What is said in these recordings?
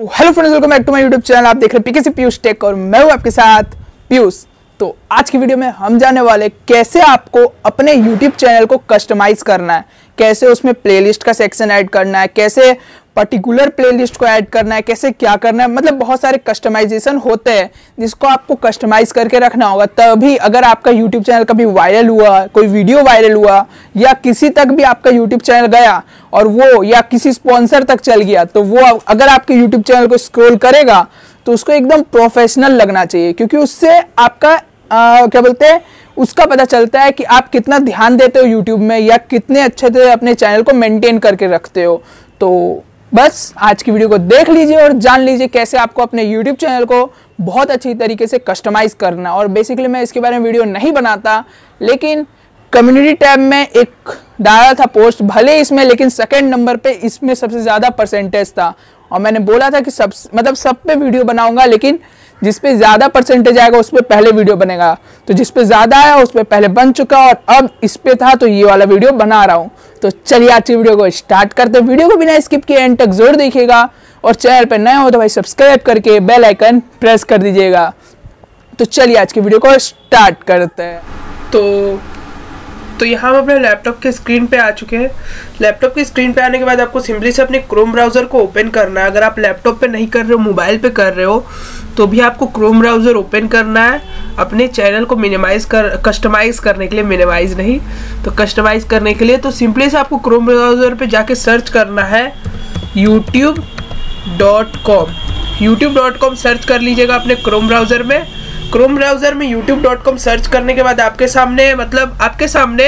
Hello friends, welcome back to my YouTube channel. आप देख रहे हैं पीकेसी पीयूष टेक और मैं हूं आपके साथ पीयूष। तो आज की वीडियो में हम जाने वाले कैसे आपको अपने यूट्यूब चैनल को कस्टमाइज करना है, कैसे उसमें प्लेलिस्ट का सेक्शन ऐड करना है, कैसे पर्टिकुलर प्लेलिस्ट को ऐड करना है, कैसे क्या करना है। मतलब बहुत सारे कस्टमाइजेशन होते हैं जिसको आपको कस्टमाइज करके रखना होगा, तभी अगर आपका यूट्यूब चैनल कभी वायरल हुआ, कोई वीडियो वायरल हुआ या किसी तक भी आपका यूट्यूब चैनल गया और वो या किसी स्पॉन्सर तक चल गया, तो वो अगर आपके यूट्यूब चैनल को स्क्रॉल करेगा तो उसको एकदम प्रोफेशनल लगना चाहिए, क्योंकि उससे आपका क्या बोलते हैं, उसका पता चलता है कि आप कितना ध्यान देते हो यूट्यूब में या कितने अच्छे से अपने चैनल को मेंटेन करके रखते हो। तो बस आज की वीडियो को देख लीजिए और जान लीजिए कैसे आपको अपने YouTube चैनल को बहुत अच्छी तरीके से कस्टमाइज़ करना। और बेसिकली मैं इसके बारे में वीडियो नहीं बनाता, लेकिन कम्युनिटी टैब में एक डाला था पोस्ट, भले इसमें लेकिन सेकंड नंबर पे इसमें सबसे ज़्यादा परसेंटेज था। और मैंने बोला था कि सब पे वीडियो बनाऊंगा, लेकिन जिस पे ज़्यादा परसेंटेज आएगा उस पर पहले वीडियो बनेगा। तो जिस पे ज़्यादा आया उस पर पहले बन चुका और अब इस पे था तो ये वाला वीडियो बना रहा हूँ। तो चलिए आज की वीडियो को स्टार्ट करते हैं। वीडियो को बिना स्किप किए एंड तक जरूर देखिएगा और चैनल पर नए हो तो भाई सब्सक्राइब करके बेल आइकन प्रेस कर दीजिएगा। तो चलिए आज की वीडियो को स्टार्ट करते हैं। तो यहाँ हम अपने लैपटॉप के स्क्रीन पे आ चुके हैं। लैपटॉप के स्क्रीन पे आने के बाद आपको सिंपली से अपने क्रोम ब्राउज़र को ओपन करना है। अगर आप लैपटॉप पे नहीं कर रहे हो, मोबाइल पे कर रहे हो, तो भी आपको क्रोम ब्राउज़र ओपन करना है अपने चैनल को कस्टमाइज़ करने के लिए। मिनिमाइज़ नहीं तो कस्टमाइज़ करने के लिए तो सिंपली से आपको क्रोम ब्राउज़र पर जाके सर्च करना है youtube.com सर्च कर लीजिएगा अपने क्रोम ब्राउज़र में। क्रोम ब्राउज़र में youtube.com सर्च करने के बाद आपके सामने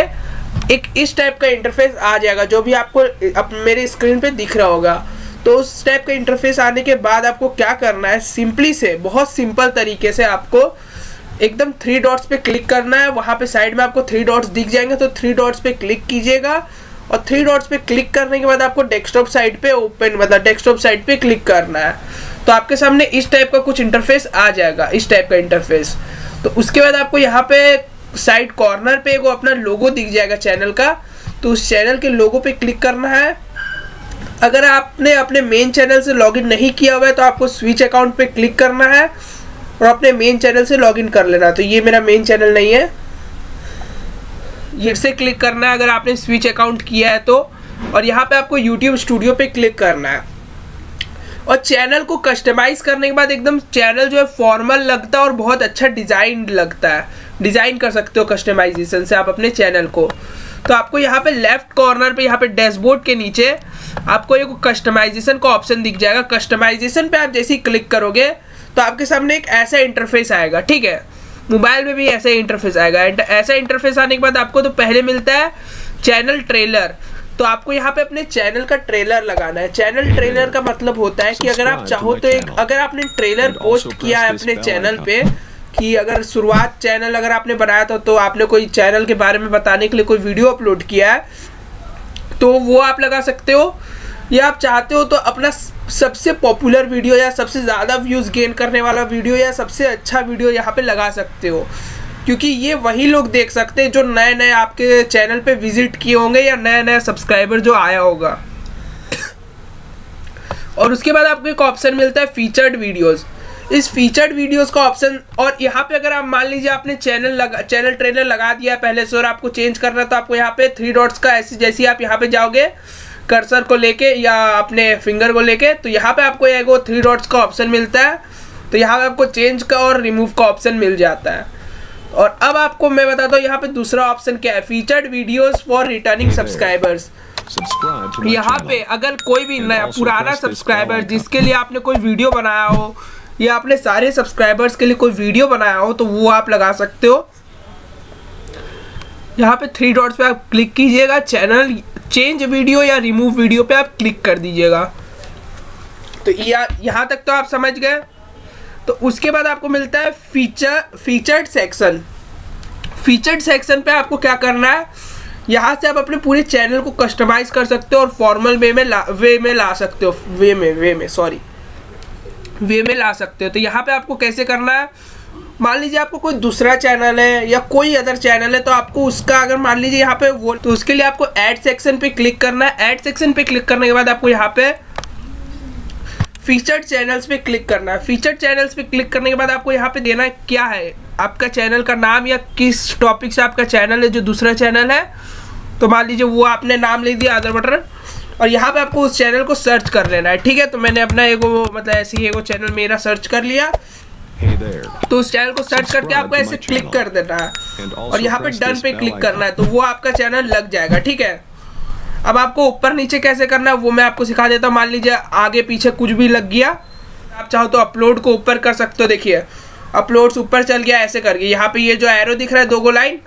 एक इस टाइप का इंटरफेस आ जाएगा, जो भी आपको मेरे स्क्रीन पे दिख रहा होगा। तो उस टाइप का इंटरफेस आने के बाद आपको क्या करना है, सिंपली से बहुत सिंपल तरीके से आपको एकदम थ्री डॉट्स पे क्लिक करना है। वहाँ पे साइड में आपको थ्री डॉट्स दिख जाएंगे, तो थ्री डॉट्स पे क्लिक कीजिएगा और थ्री डॉट्स पे क्लिक करने के बाद आपको डेस्कटॉप साइड पे डेस्कटॉप साइड पे क्लिक करना है। तो आपके सामने इस टाइप का कुछ इंटरफेस आ जाएगा, इस टाइप का इंटरफेस। तो उसके बाद आपको यहाँ पे साइड कॉर्नर पे वो अपना लोगो दिख जाएगा चैनल का, तो उस चैनल के लोगो पे क्लिक करना है। अगर आपने अपने मेन चैनल से लॉगिन नहीं किया हुआ है तो आपको स्विच अकाउंट पे क्लिक करना है और अपने मेन चैनल से लॉगिन कर लेना है। तो ये मेरा मेन चैनल नहीं है, ये से क्लिक करना है अगर आपने स्विच अकाउंट किया है तो। और यहाँ पे आपको YouTube स्टूडियो पे क्लिक करना है। और चैनल को कस्टमाइज़ करने के बाद एकदम चैनल जो है फॉर्मल लगता है और बहुत अच्छा डिज़ाइन लगता है। डिज़ाइन कर सकते हो कस्टमाइजेशन से आप अपने चैनल को। तो आपको यहाँ पे लेफ्ट कॉर्नर पे, यहाँ पे डैशबोर्ड के नीचे आपको एक कस्टमाइजेशन का ऑप्शन दिख जाएगा। कस्टमाइजेशन पे आप जैसे ही क्लिक करोगे तो आपके सामने एक ऐसा इंटरफेस आएगा। ठीक है, मोबाइल में भी ऐसा ही इंटरफेस आएगा। ऐसा इंटरफेस आने के बाद आपको तो पहले मिलता है चैनल ट्रेलर। तो आपको यहाँ पे अपने चैनल का ट्रेलर लगाना है। चैनल ट्रेलर का मतलब होता है कि अगर आप चाहो तो अगर आपने ट्रेलर पोस्ट किया है अपने चैनल पे, कि अगर शुरुआत चैनल अगर आपने बनाया था तो आपने कोई चैनल के बारे में बताने के लिए कोई वीडियो अपलोड किया है, तो वो आप लगा सकते हो। या आप चाहते हो तो अपना सबसे पॉपुलर वीडियो या सबसे ज़्यादा व्यूज़ गेन करने वाला वीडियो या सबसे अच्छा वीडियो यहाँ पे लगा सकते हो, क्योंकि ये वही लोग देख सकते हैं जो नए नए आपके चैनल पे विजिट किए होंगे या नया नया सब्सक्राइबर जो आया होगा। और उसके बाद आपको एक ऑप्शन मिलता है फीचर्ड वीडियोज़। इस फीचर्ड वीडियोज़ का ऑप्शन, और यहाँ पे अगर आप मान लीजिए आपने चैनल ट्रेलर लगा दिया पहले से और आपको चेंज करना है, तो आपको यहाँ पे थ्री डॉट्स का ऐसे जैसे आप यहाँ पे जाओगे कर्सर को लेके या अपने फिंगर को लेके, तो यहाँ पे आपको एक थ्री डॉट्स का ऑप्शन मिलता है। तो यहाँ पे आपको चेंज का और रिमूव का ऑप्शन मिल जाता है। और अब आपको मैं बताता हूँ यहाँ पे दूसरा ऑप्शन क्या है, featured videos for returning subscribers. यहाँ पे अगर कोई भी नया पुराना सब्सक्राइबर जिसके लिए आपने कोई वीडियो बनाया हो या आपने सारे सब्सक्राइबर्स के लिए कोई वीडियो बनाया हो, तो वो आप लगा सकते हो। यहाँ पे थ्री डॉट्स पे आप क्लिक कीजिएगा, चैनल चेंज वीडियो या रिमूव वीडियो पे आप क्लिक कर दीजिएगा। तो यहाँ तक तो आप समझ गए। तो उसके बाद आपको मिलता है फीचर्ड सेक्शन। फीचर्ड सेक्शन पे आपको क्या करना है, यहाँ से आप अपने पूरे चैनल को कस्टमाइज़ कर सकते हो और फॉर्मल वे में ला सकते हो। तो यहाँ पे आपको कैसे करना है, मान लीजिए आपको कोई दूसरा चैनल है या कोई अदर चैनल है, तो आपको उसका अगर मान लीजिए यहाँ पे वो, तो उसके लिए आपको ऐड सेक्शन पे क्लिक करना है। ऐड सेक्शन पे क्लिक करने के बाद आपको यहाँ पे फीचर्ड चैनल्स पे क्लिक करना है। फीचर्ड चैनल्स पे क्लिक करने के बाद आपको यहाँ पे देना है क्या है आपका चैनल का नाम या किस टॉपिक से आपका चैनल है जो दूसरा चैनल है। तो मान लीजिए वो आपने नाम ले दिया अदर बटर और यहाँ पे आपको उस चैनल को सर्च कर लेना है। ठीक है, तो मैंने अपना एक मतलब ऐसे ही एक चैनल मेरा सर्च कर लिया। तो उस चैनल को सर्च करके आपको ऐसे क्लिक कर देना है और यहाँ पे डन पे क्लिक करना है, तो वो आपका चैनल लग जाएगा। ठीक है, अब आपको ऊपर नीचे कैसे करना है वो मैं आपको सिखा देता हूँ। मान लीजिए आगे पीछे कुछ भी लग गया, आप चाहो तो अपलोड को ऊपर कर सकते हो। देखिए अपलोड्स ऊपर चल गया ऐसे करके। यहाँ पे ये जो एरो दिख रहा है दो गो लाइन,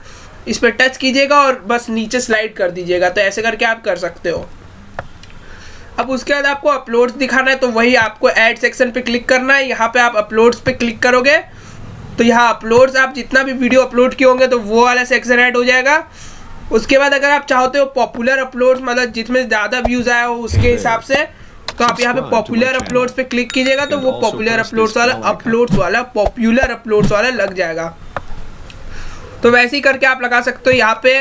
इस पर टच कीजिएगा और बस नीचे स्लाइड कर दीजिएगा। तो ऐसे करके आप कर सकते हो। अब उसके बाद आपको अपलोड्स दिखाना है, तो वही आपको ऐड सेक्शन पे क्लिक करना है। यहाँ पे आप अपलोड्स पे क्लिक करोगे तो यहाँ अपलोड्स आप जितना भी वीडियो अपलोड किए होंगे तो वो वाला सेक्शन ऐड हो जाएगा। उसके बाद अगर आप चाहते हो पॉपुलर अपलोड्स, मतलब जिसमें ज़्यादा व्यूज़ आया हो उसके हिसाब से, तो आप यहाँ पे पॉपुलर अपलोड्स पे क्लिक कीजिएगा तो वो पॉपुलर अपलोड्स वाला पॉपुलर अपलोड्स वाला लग जाएगा। तो वैसे ही करके आप लगा सकते हो। यहाँ पे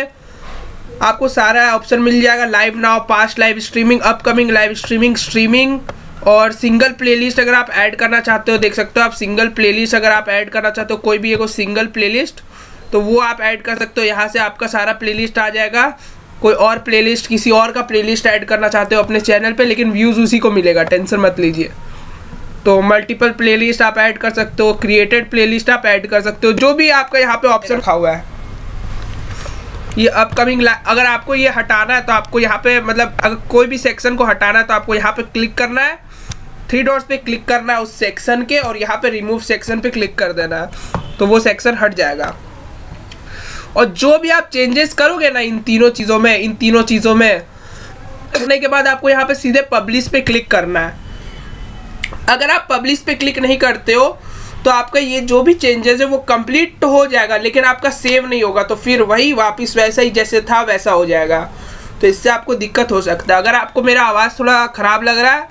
आपको सारा ऑप्शन मिल जाएगा, live now, past live streaming, upcoming live streaming, streaming और सिंगल प्लेलिस्ट। अगर आप ऐड करना चाहते हो देख सकते हो आप सिंगल प्लेलिस्ट, अगर आप ऐड करना चाहते हो कोई भी एक सिंगल प्लेलिस्ट तो वो आप ऐड कर सकते हो। यहाँ से आपका सारा प्लेलिस्ट आ जाएगा। कोई और प्लेलिस्ट, किसी और का प्लेलिस्ट ऐड करना चाहते हो अपने चैनल पे, लेकिन व्यूज़ उसी को मिलेगा, टेंशन मत लीजिए। तो मल्टीपल प्लेलिस्ट आप ऐड कर सकते हो, क्रिएटेड प्लेलिस्ट आप ऐड कर सकते हो, जो भी आपका यहाँ पे ऑप्शन रखा हुआ है। ये अपकमिंग, अगर आपको ये हटाना है तो आपको यहाँ पे मतलब अगर कोई भी सेक्शन को हटाना है तो आपको यहाँ पे क्लिक करना है, थ्री डॉट्स पे क्लिक करना है उस सेक्शन के और यहाँ पे रिमूव सेक्शन पे क्लिक कर देना है, तो वो सेक्शन हट जाएगा। और जो भी आप चेंजेस करोगे ना इन तीनों चीज़ों में करने के बाद आपको यहाँ पे सीधे पब्लिश पे क्लिक करना है। अगर आप पब्लिश पे क्लिक नहीं करते हो तो आपका ये जो भी चेंजेस है वो कंप्लीट तो हो जाएगा, लेकिन आपका सेव नहीं होगा, तो फिर वही वापस वैसा ही जैसे था वैसा हो जाएगा। तो इससे आपको दिक्कत हो सकता है। अगर आपको मेरा आवाज़ थोड़ा ख़राब लग रहा है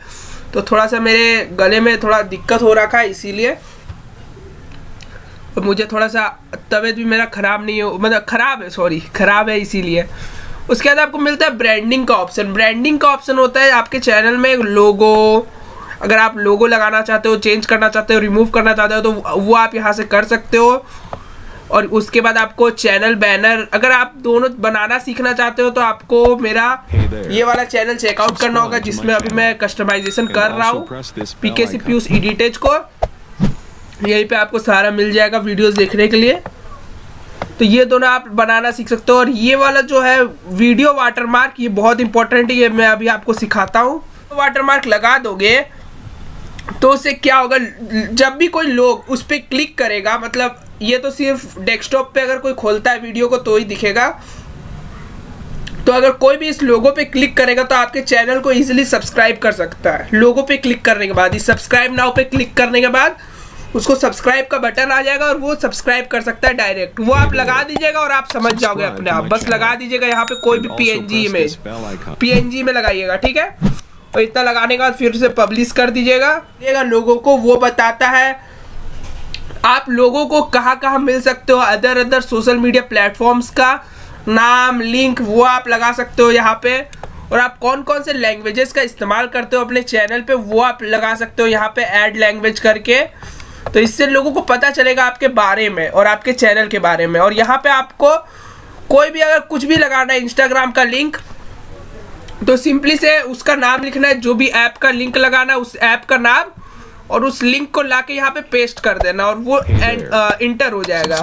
तो थोड़ा सा मेरे गले में थोड़ा दिक्कत हो रखा है, इसीलिए मुझे थोड़ा सा तबीयत भी मेरा ख़राब नहीं हो, मतलब ख़राब है इसीलिए। उसके बाद आपको मिलता है ब्रांडिंग का ऑप्शन। ब्रांडिंग का ऑप्शन होता है आपके चैनल में लोगो, अगर आप लोगो लगाना चाहते हो, चेंज करना चाहते हो, रिमूव करना चाहते हो तो वो आप यहाँ से कर सकते हो। और उसके बाद आपको चैनल बैनर, अगर आप दोनों बनाना सीखना चाहते हो तो आपको मेरा ये वाला चैनल चेकआउट करना होगा, जिसमें अभी मैं कस्टमाइजेशन कर रहा हूँ पीकेसी पीयूष एडिट्स को। यहीं पे आपको सारा मिल जाएगा वीडियोस देखने के लिए। तो ये दोनों आप बनाना सीख सकते हो। और ये वाला जो है वीडियो वाटरमार्क, ये बहुत इंपॉर्टेंट है, ये मैं अभी आपको सिखाता हूँ। वाटरमार्क लगा दोगे तो उससे क्या होगा, जब भी कोई लोग उस पर क्लिक करेगा, मतलब ये तो सिर्फ डेस्कटॉप पे अगर कोई खोलता है वीडियो को तो ही दिखेगा, तो अगर कोई भी इस लोगो पे क्लिक करेगा तो आपके चैनल को ईजिली सब्सक्राइब कर सकता है। लोगो पे क्लिक करने के बाद, इस सब्सक्राइब नाउ पे क्लिक करने के बाद उसको सब्सक्राइब का बटन आ जाएगा और वो सब्सक्राइब कर सकता है डायरेक्ट। वो आप लगा दीजिएगा और आप समझ जाओगे अपने आप। बस लगा दीजिएगा यहाँ पे कोई भी पीएनजी में लगाइएगा। ठीक है, और इतना लगाने के बाद फिर उसे पब्लिश कर दीजिएगा। लोगों को वो बताता है आप लोगों को कहाँ मिल सकते हो, अदर सोशल मीडिया प्लेटफॉर्म्स का नाम, लिंक वो आप लगा सकते हो यहाँ पे। और आप कौन कौन से लैंग्वेजेस का इस्तेमाल करते हो अपने चैनल पे वो आप लगा सकते हो यहाँ पे ऐड लैंग्वेज करके। तो इससे लोगों को पता चलेगा आपके बारे में और आपके चैनल के बारे में। और यहाँ पे आपको कोई भी अगर कुछ भी लगाना है, इंस्टाग्राम का लिंक, तो सिंपली से उसका नाम लिखना है, जो भी ऐप का लिंक लगाना है उस ऐप का नाम, और उस लिंक को लाके यहाँ पे पेस्ट कर देना और वो इंटर हो जाएगा।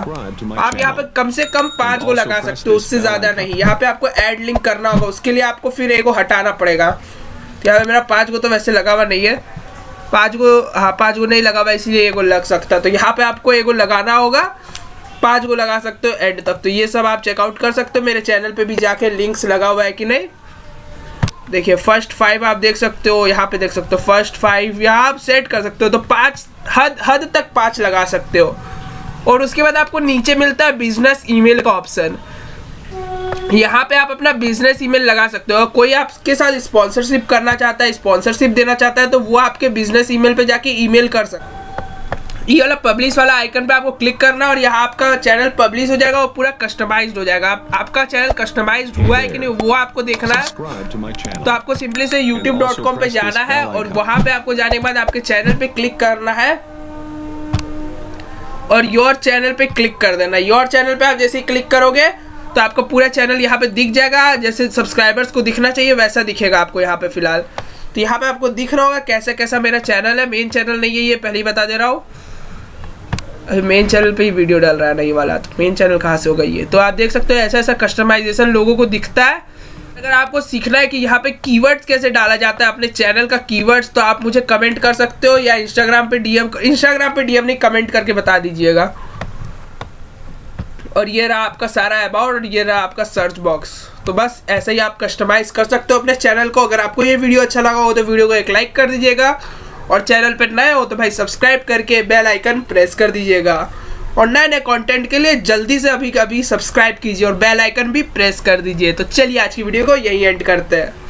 आप यहाँ पे कम से कम 5 को लगा सकते हो, उससे ज़्यादा नहीं। यहाँ पे आपको ऐड लिंक करना होगा, उसके लिए आपको फिर एक को हटाना पड़ेगा। तो यहाँ पे मेरा 5 को तो वैसे लगा हुआ नहीं है, 5 को नहीं लगा हुआ, इसलिए एगो लग सकता। तो यहाँ पे आपको एगो लगाना होगा, 5 को लगा सकते हो एंड तक। तो ये सब आप चेकआउट कर सकते हो। मेरे चैनल पे भी जाके लिंक्स लगा हुआ है कि नहीं देखिए। फर्स्ट 5 आप देख सकते हो, यहाँ पे देख सकते हो फर्स्ट 5, यहाँ आप सेट कर सकते हो। तो 5 हद तक 5 लगा सकते हो। और उसके बाद आपको नीचे मिलता है बिजनेस ईमेल का ऑप्शन। यहाँ पे आप अपना बिजनेस ईमेल लगा सकते हो। कोई आपके साथ स्पॉन्सरशिप करना चाहता है, स्पॉन्सरशिप देना चाहता है, तो वो आपके बिजनेस ईमेल पे जाके ईमेल कर सकता है। ये वाला पब्लिश वाला आइकन पे आपको क्लिक करना है और यहाँ आपका चैनल पब्लिश हो जाएगा और पूरा कस्टमाइज्ड हो जाएगा। आपका चैनल कस्टमाइज्ड हुआ है कि नहीं वो आपको देखना है। तो आपको सिंपली से youtube.com पे जाना है और वहाँ पे आपको जाने के बाद आपके चैनल पे क्लिक करना है और योर चैनल पे क्लिक कर देना। योर चैनल पे आप जैसे ही क्लिक करोगे तो आपका पूरा चैनल यहाँ पे दिख जाएगा, जैसे सब्सक्राइबर्स को दिखना चाहिए वैसा दिखेगा आपको यहाँ पे फिलहाल। तो यहाँ पे आपको दिख रहा होगा कैसा कैसा मेरा चैनल है। मेन चैनल नहीं है ये, पहले ही बता दे रहा हूँ। अभी मेन चैनल पे ही वीडियो डाल रहा है ना ये वाला, तो मेन चैनल कहाँ से होगा ये। तो आप देख सकते हो ऐसा ऐसा कस्टमाइजेशन लोगों को दिखता है। अगर आपको सीखना है कि यहाँ पे कीवर्ड्स कैसे डाला जाता है अपने चैनल का कीवर्ड्स, तो आप मुझे कमेंट कर सकते हो या इंस्टाग्राम पे डीएम नहीं, कमेंट करके बता दीजिएगा। और ये रहा आपका सारा अबाउट और ये रहा आपका सर्च बॉक्स। तो बस ऐसे ही आप कस्टमाइज कर सकते हो अपने चैनल को। अगर आपको ये वीडियो अच्छा लगा हो तो वीडियो को एक लाइक कर दीजिएगा और चैनल पर नए हो तो भाई सब्सक्राइब करके बेल आइकन प्रेस कर दीजिएगा। और नए नए कंटेंट के लिए जल्दी से अभी सब्सक्राइब कीजिए और बेल आइकन भी प्रेस कर दीजिए। तो चलिए आज की वीडियो को यही एंड करते हैं।